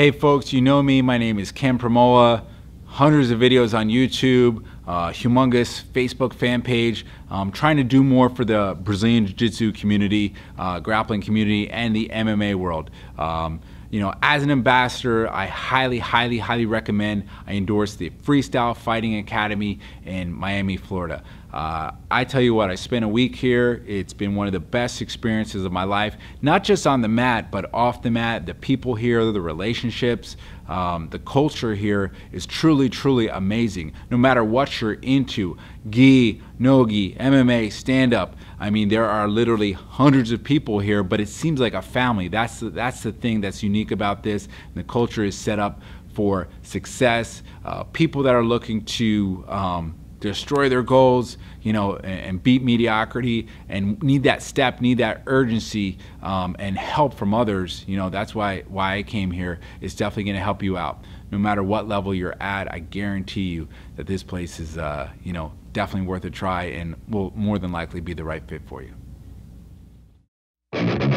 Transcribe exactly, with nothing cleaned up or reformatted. Hey folks, you know me, my name is Ken Primola. Hundreds of videos on YouTube, uh, humongous Facebook fan page. I'm trying to do more for the Brazilian Jiu-Jitsu community, uh, grappling community, and the M M A world. Um, you know, as an ambassador, I highly, highly, highly recommend, I endorse the Freestyle Fighting Academy in Miami, Florida. Uh, I tell you what, I spent a week here. It's been one of the best experiences of my life, not just on the mat, but off the mat. The people here, the relationships, um, the culture here is truly, truly amazing. No matter what you're into, gi, no-gi, M M A, stand-up, I mean, there are literally hundreds of people here, but it seems like a family. That's the, that's the thing that's unique about this. And the culture is set up for success. Uh, people that are looking to um, destroy their goals, you know, and, and beat mediocrity, and need that step, need that urgency, um, and help from others. You know, that's why why I came here. It's definitely going to help you out, no matter what level you're at. I guarantee you that this place is, uh, you know, definitely worth a try, and will more than likely be the right fit for you.